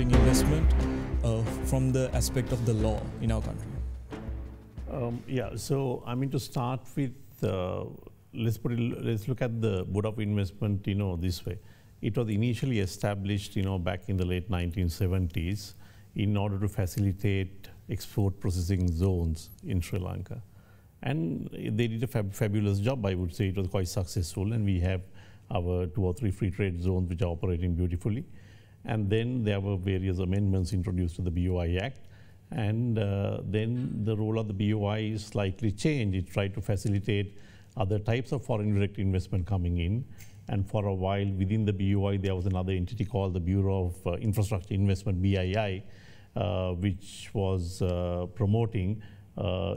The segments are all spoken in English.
promoting investment from the aspect of the law in our country? So I mean, to start with, let's look at the Board of Investment, this way. It was initially established, back in the late 1970s in order to facilitate export processing zones in Sri Lanka. And they did a fabulous job, I would say. It was quite successful, and we have our 2 or 3 free trade zones which are operating beautifully. And then there were various amendments introduced to the BOI Act, and then the role of the BOI is slightly changed. It tried to facilitate other types of foreign direct investment coming in, and for a while within the BOI there was another entity called the Bureau of Infrastructure Investment, BII, which was promoting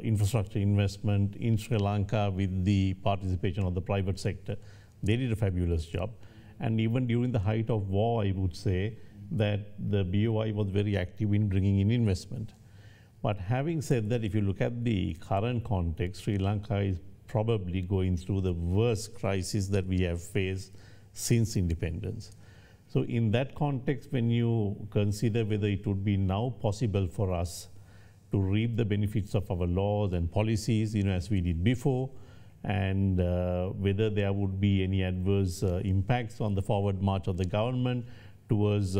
infrastructure investment in Sri Lanka with the participation of the private sector. They did a fabulous job. And even during the height of war, I would say that the BOI was very active in bringing in investment. But having said that, if you look at the current context, Sri Lanka is probably going through the worst crisis that we have faced since independence. So in that context, when you consider whether it would be now possible for us to reap the benefits of our laws and policies, as we did before, and whether there would be any adverse impacts on the forward march of the government towards,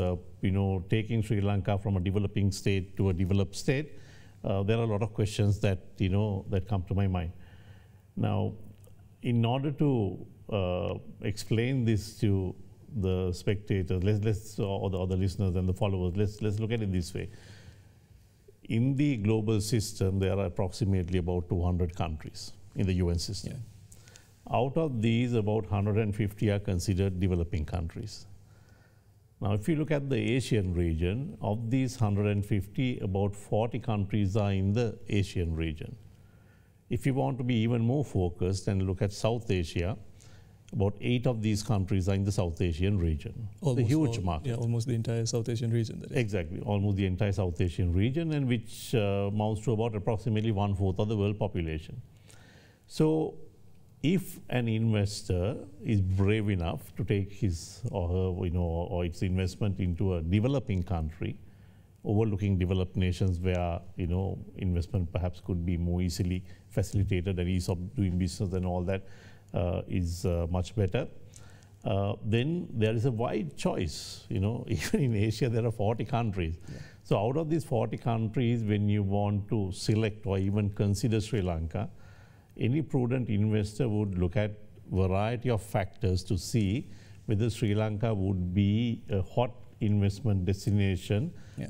taking Sri Lanka from a developing state to a developed state, there are a lot of questions that, that come to my mind. Now, in order to explain this to the spectators, or the listeners and the followers, let's look at it this way. In the global system, there are approximately about 200 countries in the UN system. Yeah. Out of these, about 150 are considered developing countries. Now, if you look at the Asian region, of these 150, about 40 countries are in the Asian region. If you want to be even more focused and look at South Asia, about 8 of these countries are in the South Asian region. Almost a huge market. Yeah, almost the entire South Asian region. That is. Exactly, almost the entire South Asian region, and which amounts to about approximately 1/4 of the world population. So if an investor is brave enough to take his or her, or its investment into a developing country, overlooking developed nations where, investment perhaps could be more easily facilitated, and ease of doing business and all that is much better, then there is a wide choice. Even in Asia, there are 40 countries. Yeah. So out of these 40 countries, when you want to select or even consider Sri Lanka, any prudent investor would look at variety of factors to see whether Sri Lanka would be a hot investment destination. Yeah.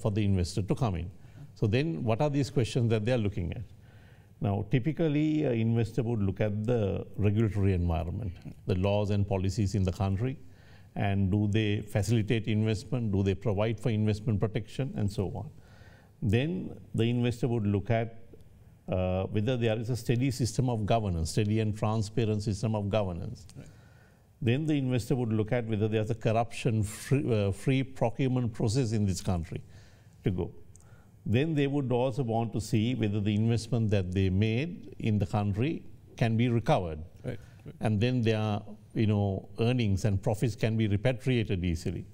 For the investor to come in. So then what are these questions that they are looking at? Now, typically an investor would look at the regulatory environment, the laws and policies in the country, and do they facilitate investment, do they provide for investment protection, and so on. Then the investor would look at whether there is a steady system of governance, steady and transparent system of governance. Right. Then the investor would look at whether there's a corruption-free free procurement process in this country to go. Then they would also want to see whether the investment that they made in the country can be recovered. Right. Right. And then their earnings and profits can be repatriated easily.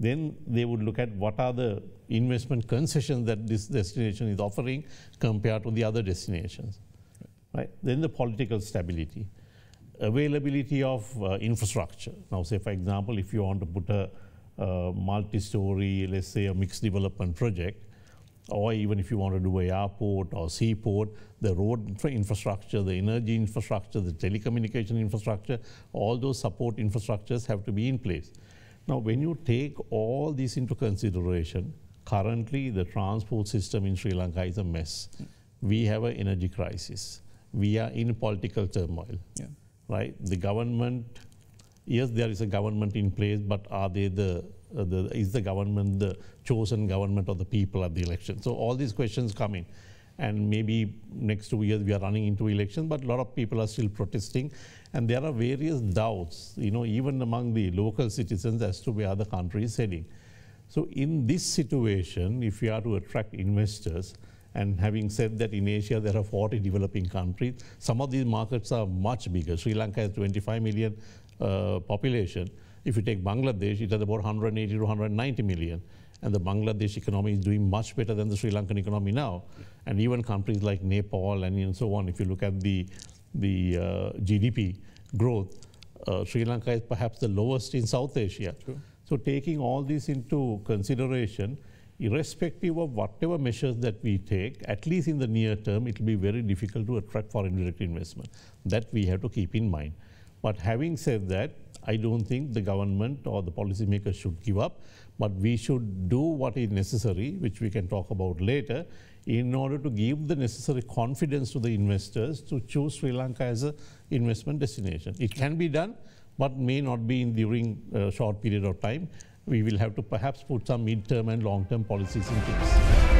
Then they would look at what are the investment concessions that this destination is offering compared to the other destinations. Right. Right? Then the political stability. Availability of infrastructure. Now, say for example, if you want to put a multi-story, let's say a mixed development project, or even if you want to do an airport or seaport, the road infrastructure, the energy infrastructure, the telecommunication infrastructure, all those support infrastructures have to be in place. Now, when you take all this into consideration, currently the transport system in Sri Lanka is a mess. We have an energy crisis. We are in political turmoil. Yeah. Right, the government, yes, there is a government in place, but are they is the government the chosen government of the people at the election? So all these questions come in, and maybe next 2 years we are running into elections, but a lot of people are still protesting, and there are various doubts, even among the local citizens as to where the country is heading. So in this situation, if you are to attract investors, and having said that, in Asia, there are 40 developing countries. Some of these markets are much bigger. Sri Lanka has 25 million population. If you take Bangladesh, it has about 180 to 190 million. And the Bangladesh economy is doing much better than the Sri Lankan economy now. And even countries like Nepal and so on, if you look at the GDP growth, Sri Lanka is perhaps the lowest in South Asia. True. So taking all this into consideration, irrespective of whatever measures that we take, at least in the near term, it will be very difficult to attract foreign direct investment. That we have to keep in mind. But having said that, I don't think the government or the policymakers should give up, but we should do what is necessary, which we can talk about later, in order to give the necessary confidence to the investors to choose Sri Lanka as an investment destination. It can be done, but may not be during a short period of time. We will have to perhaps put some mid-term and long-term policies in place.